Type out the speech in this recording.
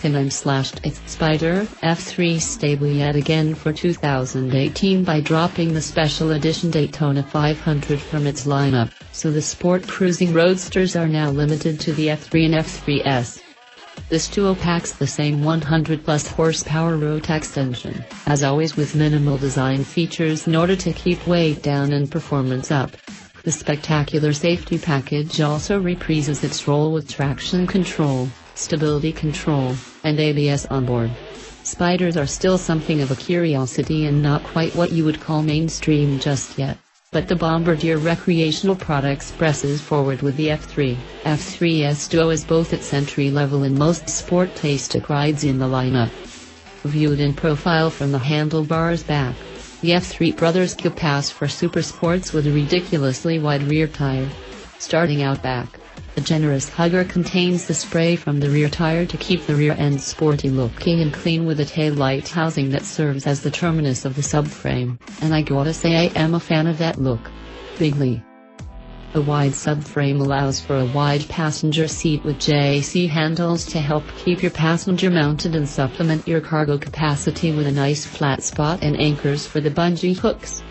Can/its Spyder F3 stable yet again for 2018 by dropping the special edition Daytona 500 from its lineup, so the sport cruising roadsters are now limited to the F3 and F3S. This duo packs the same 100-plus horsepower Rotax engine, as always with minimal design features in order to keep weight down and performance up. The spectacular safety package also reprises its role with traction control, stability control, and ABS onboard. Spyders are still something of a curiosity and not quite what you would call mainstream just yet, but the Bombardier Recreational Products presses forward with the F3, F3S duo as both its entry-level and most sport-tastic rides in the lineup. Viewed in profile from the handlebars back, the F3 brothers could pass for supersports with a ridiculously wide rear tire. Starting out back, the generous hugger contains the spray from the rear tire to keep the rear end sporty looking and clean, with a taillight housing that serves as the terminus of the subframe, and I gotta say I am a fan of that look. Bigly. A wide subframe allows for a wide passenger seat with JC handles to help keep your passenger mounted and supplement your cargo capacity with a nice flat spot and anchors for the bungee hooks.